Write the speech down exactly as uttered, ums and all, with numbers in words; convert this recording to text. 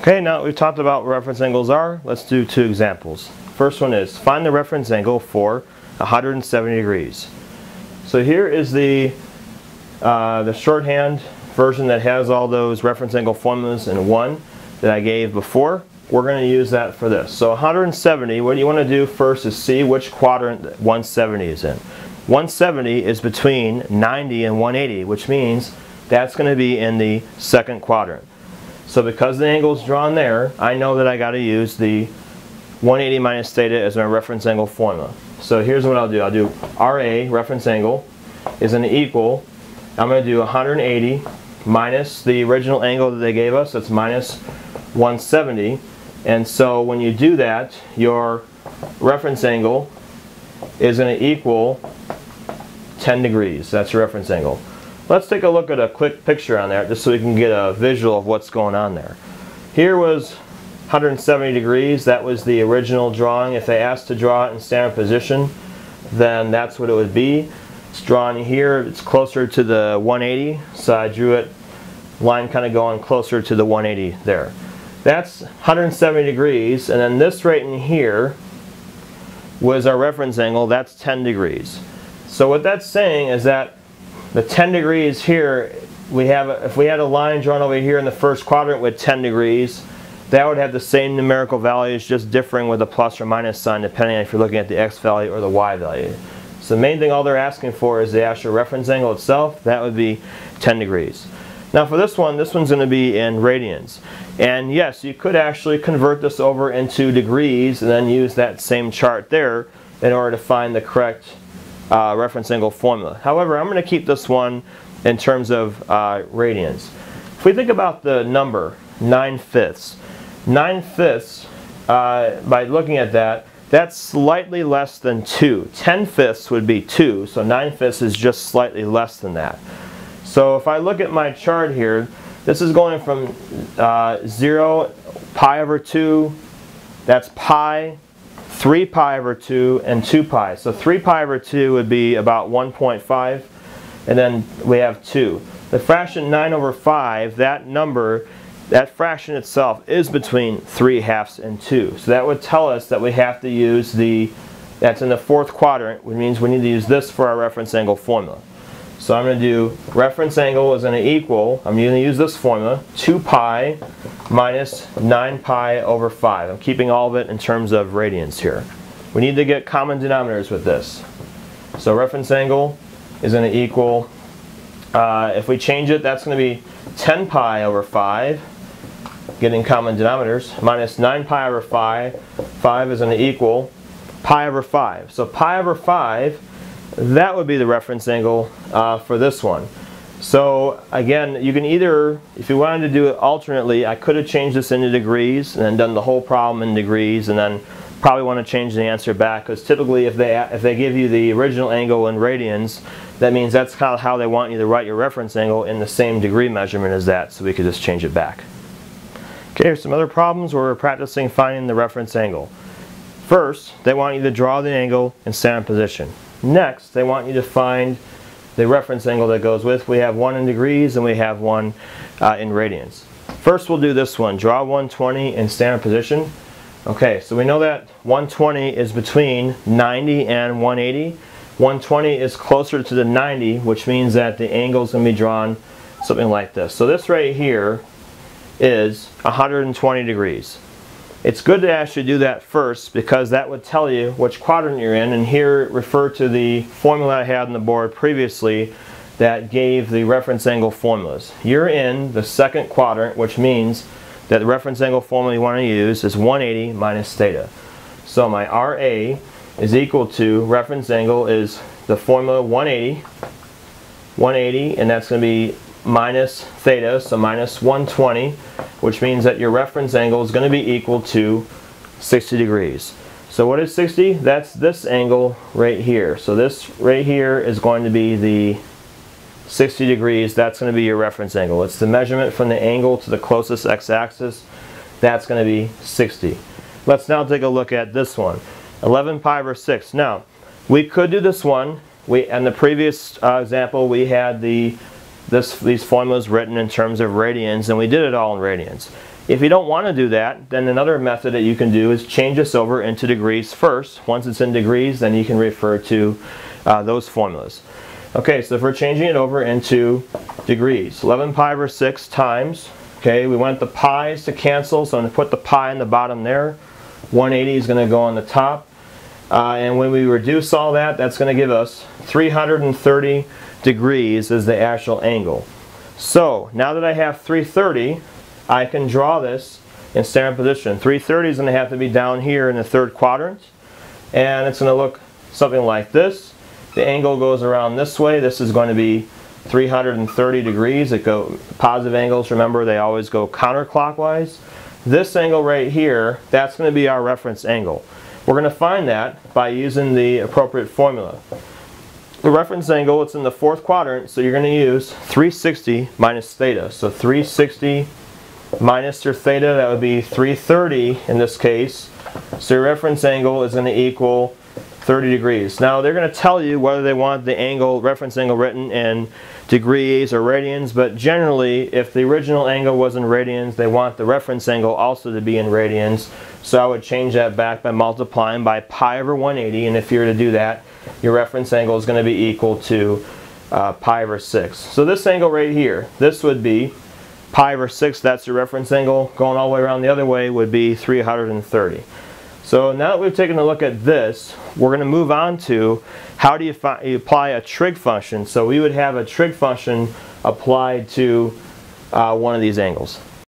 Okay, now we've talked about what reference angles are. Let's do two examples. First one is find the reference angle for one hundred seventy degrees. So here is the, uh, the shorthand version that has all those reference angle formulas in one that I gave before. We're going to use that for this. So one hundred seventy, what you want to do first is see which quadrant one seventy is in. one seventy is between ninety and one eighty, which means that's going to be in the second quadrant. So because the angle is drawn there, I know that I got to use the one eighty minus theta as my reference angle formula. So here's what I'll do. I'll do R A, reference angle, is an equal, I'm going to do one hundred eighty minus the original angle that they gave us, that's minus one seventy. And so when you do that, your reference angle is going to equal ten degrees. That's your reference angle. Let's take a look at a quick picture on there just so we can get a visual of what's going on there. Here was one hundred seventy degrees. That was the original drawing. If they asked to draw it in standard position, then that's what it would be. It's drawn here. It's closer to the one eighty, so I drew it line kind of going closer to the one eighty there. That's one hundred seventy degrees, and then this right in here was our reference angle. That's ten degrees. So what that's saying is that the ten degrees here, we have, if we had a line drawn over here in the first quadrant with ten degrees, that would have the same numerical values, just differing with a plus or minus sign depending on if you're looking at the X value or the Y value. So the main thing all they're asking for is the actual reference angle itself. That would be ten degrees. Now for this one, this one's going to be in radians. And yes, you could actually convert this over into degrees and then use that same chart there in order to find the correct Uh, reference angle formula. However, I'm going to keep this one in terms of uh, radians. If we think about the number nine fifths, nine fifths, uh, by looking at that, that's slightly less than two. ten fifths would be two, so nine fifths is just slightly less than that. So if I look at my chart here, this is going from uh, zero, pi over two, that's pi, three pi over two, and two pi. So three pi over two would be about one point five, and then we have two. The fraction nine over five, that number, that fraction itself is between three halves and two. So that would tell us that we have to use the, that's in the fourth quadrant, which means we need to use this for our reference angle formula. So I'm going to do reference angle is going to equal, I'm going to use this formula, two pi minus nine pi over five. I'm keeping all of it in terms of radians here. We need to get common denominators with this. So reference angle is going to equal, uh, if we change it, that's going to be ten pi over five, getting common denominators, minus nine pi over five. five is going to equal pi over five. So pi over five, that would be the reference angle uh, for this one. So again, you can either, if you wanted to do it alternately, I could have changed this into degrees and then done the whole problem in degrees, and then probably want to change the answer back, because typically if they, if they give you the original angle in radians, that means that's kind of how they want you to write your reference angle, in the same degree measurement as that, so we could just change it back. Okay, here's some other problems where we're practicing finding the reference angle. First, they want you to draw the angle in standard position. Next, they want you to find the reference angle that goes with. We have one in degrees and we have one uh, in radians. First, we'll do this one. Draw one twenty in standard position. Okay, so we know that one twenty is between ninety and one eighty. one twenty is closer to the ninety, which means that the angle is going to be drawn something like this. So this right here is one hundred twenty degrees. It's good to actually do that first, because that would tell you which quadrant you're in, and here refer to the formula I had on the board previously that gave the reference angle formulas. You're in the second quadrant, which means that the reference angle formula you want to use is one eighty minus theta. So my R A is equal to, reference angle is the formula one eighty, one eighty, and that's going to be minus theta, so minus one twenty, which means that your reference angle is going to be equal to sixty degrees. So what is sixty? That's this angle right here. So this right here is going to be the sixty degrees. That's going to be your reference angle. It's the measurement from the angle to the closest x-axis. That's going to be sixty. Let's now take a look at this one. eleven pi over six. Now, we could do this one. We, in the previous uh, example, we had the this, these formulas written in terms of radians, and we did it all in radians. If you don't want to do that, then another method that you can do is change this over into degrees first. Once it's in degrees, then you can refer to uh, those formulas. Okay, so if we're changing it over into degrees, eleven pi over six times, okay, we want the pi's to cancel, so I'm going to put the pi in the bottom there. one eighty is going to go on the top. Uh, and when we reduce all that, that's going to give us three hundred thirty degrees is the actual angle. So now that I have three thirty, I can draw this in standard position. three thirty is going to have to be down here in the third quadrant, and it's going to look something like this. The angle goes around this way. This is going to be three hundred thirty degrees. It go, positive angles, remember, they always go counterclockwise. This angle right here, that's going to be our reference angle. We're going to find that by using the appropriate formula. The reference angle, it's in the fourth quadrant, so you're going to use three sixty minus theta. So three sixty minus your theta, that would be three thirty in this case. So your reference angle is going to equal thirty degrees. Now they're going to tell you whether they want the angle, reference angle, written in degrees or radians, but generally if the original angle was in radians, they want the reference angle also to be in radians. So I would change that back by multiplying by pi over one eighty, and if you were to do that, your reference angle is going to be equal to uh, pi over six. So this angle right here, this would be pi over six, that's your reference angle. Going all the way around the other way would be three hundred thirty. So now that we've taken a look at this, we're going to move on to how do you, you apply a trig function. So we would have a trig function applied to uh, one of these angles.